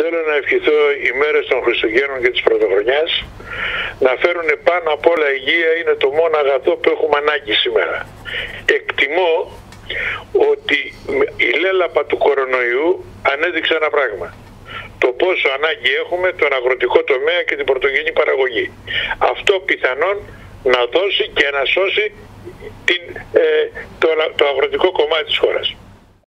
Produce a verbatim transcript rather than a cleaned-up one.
θέλω να ευχηθώ οι μέρες των Χριστουγέννων και της Πρωτοχρονιάς να φέρουν πάνω απ' όλα υγεία. Είναι το μόνο αγαθό που έχουμε ανάγκη σήμερα. Εκτιμώ ότι η λέλαπα του κορονοϊού ανέδειξε ένα πράγμα. Το πόσο ανάγκη έχουμε τον αγροτικό τομέα και την πρωτογενή παραγωγή. Αυτό πιθανόν να δώσει και να σώσει την, ε, το, το αγροτικό κομμάτι της χώρας.